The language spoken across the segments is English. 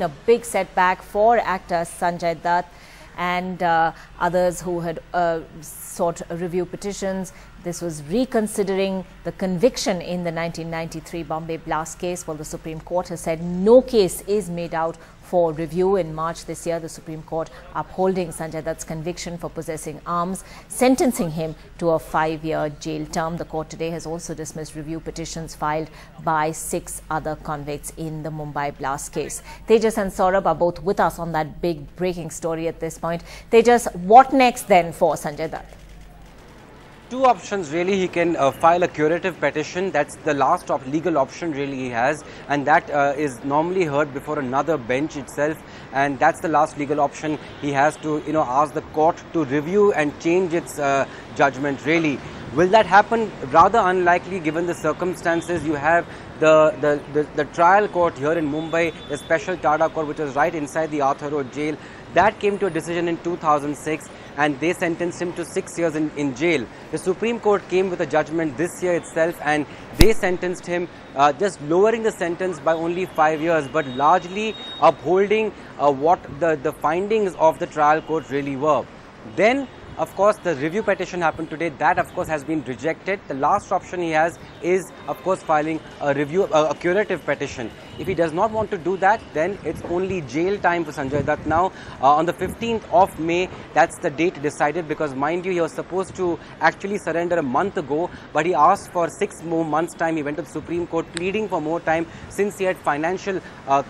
A big setback for actor Sanjay Dutt and others who had sought review petitions. This was reconsidering the conviction in the 1993 Bombay Blast case. Well, the Supreme Court has said no case is made out for review. In March this year, the Supreme Court upholding Sanjay Dutt's conviction for possessing arms, sentencing him to a 5-year jail term. The court today has also dismissed review petitions filed by 6 other convicts in the Mumbai Blast case. Tejas and Saurabh are both with us on that big breaking story at this point. Tejas, what next then for Sanjay Dutt? Two options really. He can file a curative petition. That's the last legal option really he has, and that is normally heard before another bench itself, and that's the last legal option he has, to ask the court to review and change its judgment really. Will that happen? Rather unlikely given the circumstances. You have the trial court here in Mumbai, the special TADA court, which is right inside the Arthur Road Jail. That came to a decision in 2006 and they sentenced him to 6 years in jail. The Supreme Court came with a judgment this year itself and they sentenced him, just lowering the sentence by only 5 years, but largely upholding what the findings of the trial court really were. Then, of course, the review petition happened today. That, of course, has been rejected. The last option he has is, of course, filing a review, a curative petition. If he does not want to do that, then it's only jail time for Sanjay Dutt now. On the 15th of May, that's the date decided, because, mind you, he was supposed to actually surrender a month ago, but he asked for 6 more months' time. He went to the Supreme Court pleading for more time, since he had financial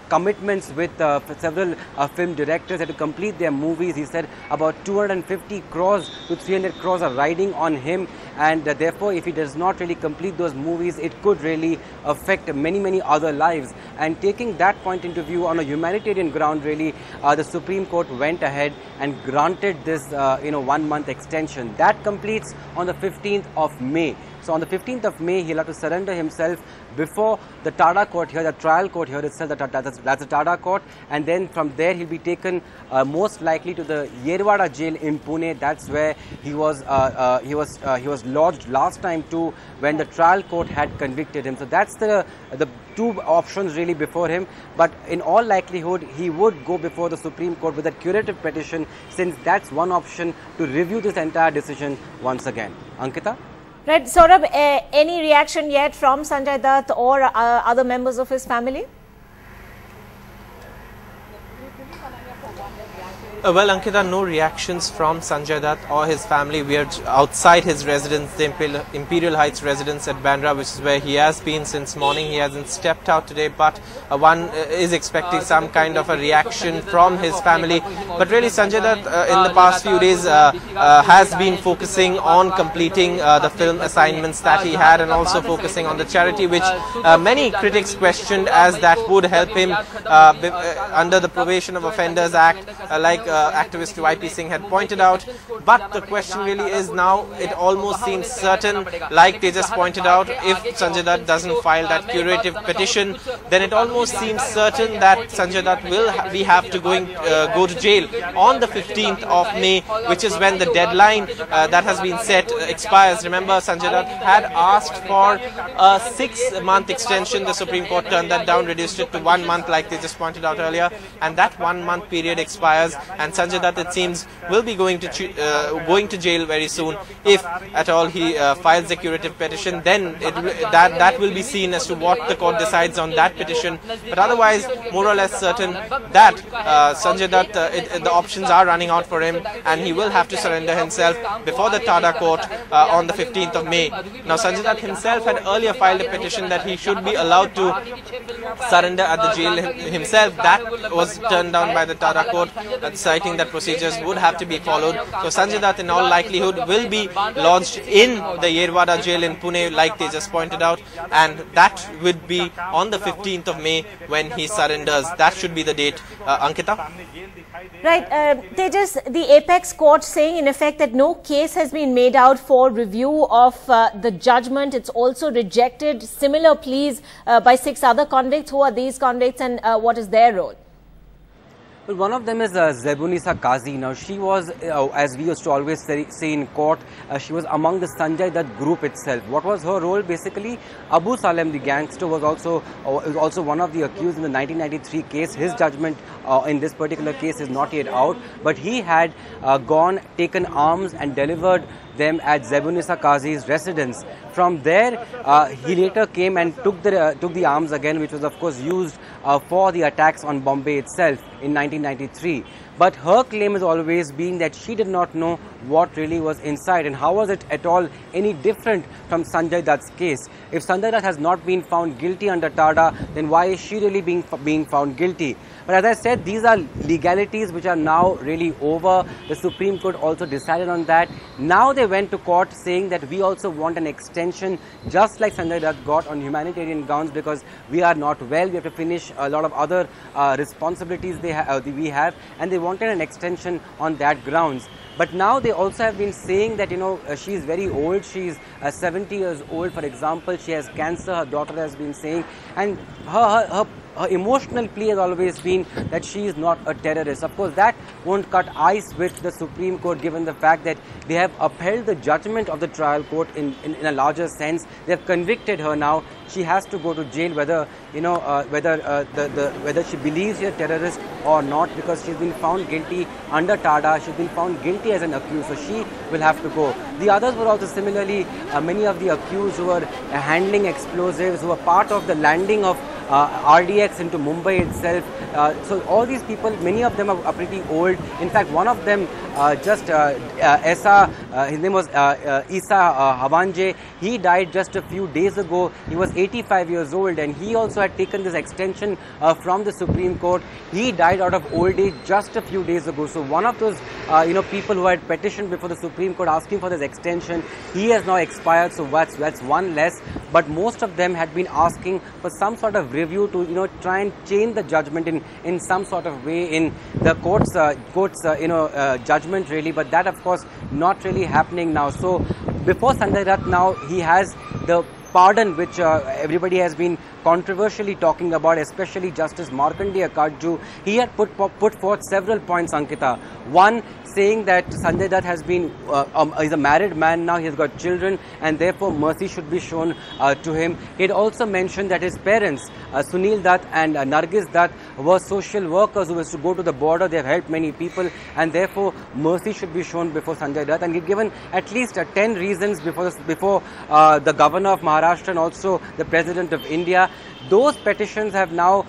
commitments with several film directors, had to complete their movies. He said about 250 crores to 300 crores are riding on him, and therefore if he does not really complete those movies, it could really affect many other lives. And taking that point into view, on a humanitarian ground really, the Supreme Court went ahead and granted this 1-month extension. That completes on the 15th of May. So on the 15th of May, he'll have to surrender himself before the TADA court here, the trial court here itself, that's the TADA court. And then from there, he'll be taken most likely to the Yerwada jail in Pune. That's where he was lodged last time too, when the trial court had convicted him. So that's the two options really before him. But in all likelihood, he would go before the Supreme Court with a curative petition, since that's one option to review this entire decision once again. Ankita? Right, Saurabh, any reaction yet from Sanjay Dutt or other members of his family? Well, Ankita, no reactions from Sanjay Dutt or his family. We are outside his residence, the Imperial Heights residence at Bandra, which is where he has been since morning. He hasn't stepped out today, but one is expecting some kind of a reaction from his family. But really, Sanjay Dutt in the past few days has been focusing on completing the film assignments that he had, and also focusing on the charity, which many critics questioned, as that would help him under the Probation of Offenders Act, like activist YP Singh had pointed out. But the question really is now, it almost seems certain, like they just pointed out, if Sanjay Dutt doesn't file that curative petition, then it almost seems certain that Sanjay Dutt will have to go to jail on the 15th of May, which is when the deadline that has been set expires. Remember, Sanjay Dutt had asked for a 6-month extension. The Supreme Court turned that down, reduced it to 1 month, like they just pointed out earlier, and that 1-month period expires. And Sanjay Dutt, it seems, will be going to jail very soon. If at all he files a curative petition, then that will be seen as to what the court decides on that petition. But otherwise, more or less certain that Sanjay Dutt, the options are running out for him, and he will have to surrender himself before the TADA court on the 15th of May. Now, Sanjay Dutt himself had earlier filed a petition that he should be allowed to surrender at the jail himself. That was turned down by the TADA court, citing that procedures would have to be followed. So Sanjay Dutt in all likelihood will be lodged in the Yerwada jail in Pune, like they just pointed out, and that would be on the 15th of May when he surrenders. That should be the date, Ankita. Right, Tejas, the Apex Court saying in effect that no case has been made out for review of the judgment. It's also rejected similar pleas by 6 other convicts. Who are these convicts and what is their role? Well, one of them is Zebunisa Kazi. Now, she was, as we used to always say in court, she was among the Sanjay Dutt group itself. What was her role? Basically, Abu Salem, the gangster, was also one of the accused in the 1993 case. His judgment in this particular case is not yet out, but he had taken arms and delivered them at Zebunisa Kazi's residence. From there, he later came and took the arms again, which was of course used for the attacks on Bombay itself in 1993. But her claim has always been that she did not know what really was inside, and how was it at all any different from Sanjay Dutt's case? If Sanjay Dutt has not been found guilty under TADA, then why is she really being found guilty? But as I said, these are legalities which are now really over. The Supreme Court also decided on that. Now they went to court saying that we also want an extension, just like Sanjay Dutt got, on humanitarian grounds, because we are not well. We have to finish a lot of other responsibilities we have, and they wanted an extension on that grounds. But now they also have been saying that, you know, she is very old. She is 70 years old, for example. She has cancer, her daughter has been saying, and her emotional plea has always been that she is not a terrorist. Of course, that won't cut ice with the Supreme Court, given the fact that they have upheld the judgment of the trial court in a larger sense. They have convicted her now. She has to go to jail, whether whether she believes she's a terrorist or not, because she's been found guilty under TADA. She's been found guilty as an accused, so she will have to go. The others were also similarly, many of the accused who were handling explosives, who were part of the landing of RDX into Mumbai itself. So all these people, many of them are pretty old. In fact, one of them, his name was Isa Havanje. He died just a few days ago. He was 85 years old, and he also had taken this extension from the Supreme Court. He died out of old age just a few days ago. So one of those people who had petitioned before the Supreme Court asking for this extension, he has now expired. So that's one less. But most of them had been asking for some sort of review to try and change the judgment in some sort of way in the court's judgment, really. But that, of course, not really happening now. So before Sanjay Dutt, now he has the pardon which everybody has been controversially talking about, especially Justice Markandey Katju. He had put forth several points, Ankita. One, saying that Sanjay Dutt has been is a married man now, he has got children, and therefore mercy should be shown to him. He had also mentioned that his parents, Sunil Dutt and Nargis Dutt, were social workers who used to go to the border. They have helped many people, and therefore mercy should be shown before Sanjay Dutt. And he had given at least 10 reasons before the governor of Maharashtra and also the president of India. Those petitions have now,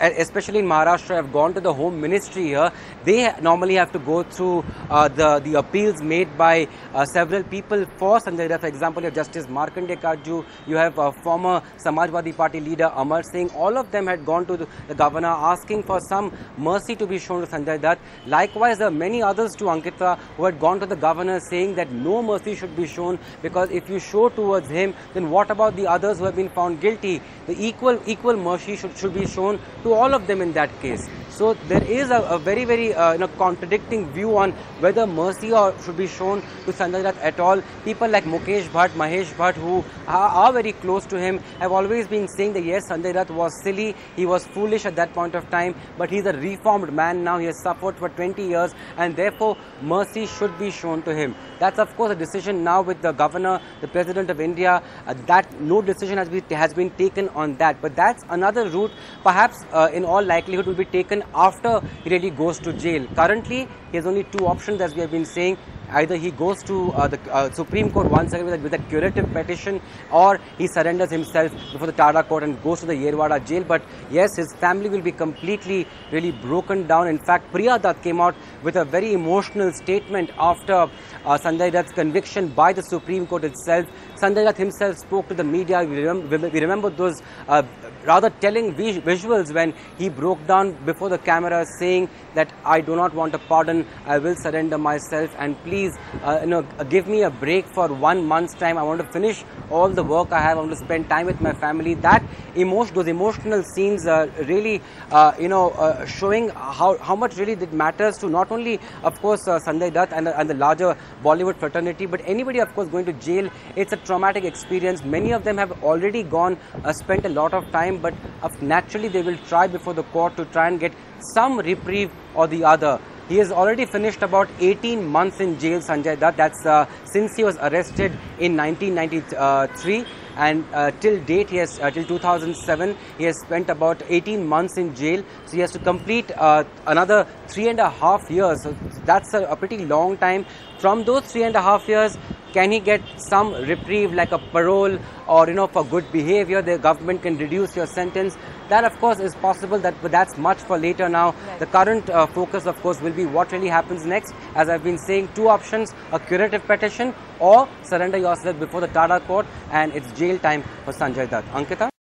especially in Maharashtra, have gone to the Home Ministry here. They normally have to go through the appeals made by several people for Sanjay Dutt. For example, you have Justice Markandey Katju, you have former Samajwadi Party leader Amar Singh. All of them had gone to the governor asking for some mercy to be shown to Sanjay Dutt. Likewise, there are many others too, Ankita, who had gone to the governor saying that no mercy should be shown, because if you show towards him, then what about the others who have been found guilty? The equal mercy should be shown to all of them in that case. So there is a very, very contradicting view on whether mercy should be shown to Sanjay Dutt at all. People like Mukesh Bhatt, Mahesh Bhatt, who are very close to him, have always been saying that yes, Sanjay Dutt was silly, he was foolish at that point of time, but he's a reformed man now, he has suffered for 20 years and therefore mercy should be shown to him. That's of course a decision now with the governor, the president of India, that no decision has been taken on that. But that's another route, perhaps in all likelihood will be taken after he really goes to jail. Currently, he has only two options, as we have been saying. Either he goes to the Supreme Court once again with a curative petition, or he surrenders himself before the TADA court and goes to the Yerwada jail. But yes, his family will be completely really broken down. In fact, Priya Dutt came out with a very emotional statement after Sanjay Dutt's conviction by the Supreme Court itself. Sanjay Dutt himself spoke to the media. We remember those rather telling visuals when he broke down before the camera saying that I do not want a pardon, I will surrender myself, and please give me a break for 1 month's time. I want to finish all the work I have. I want to spend time with my family. Those emotional scenes are really showing how much really it matters to not only, of course, Sanjay Dutt and the larger Bollywood fraternity, but anybody, of course, going to jail. It's a traumatic experience. Many of them have already spent a lot of time time, but naturally they will try before the court to try and get some reprieve or the other. He has already finished about 18 months in jail, Sanjay Dutt. That's since he was arrested in 1993, and till date, he has till 2007, he has spent about 18 months in jail. So he has to complete another 3.5 years. So that's a pretty long time. From those 3.5 years, can he get some reprieve like a parole or, you know, for good behavior, the government can reduce your sentence? That, of course, is possible, but that's much for later now. Right. The current focus, of course, will be what really happens next. As I've been saying, two options: a curative petition or surrender yourself before the TADA court, and it's jail time for Sanjay Dutt. Ankita?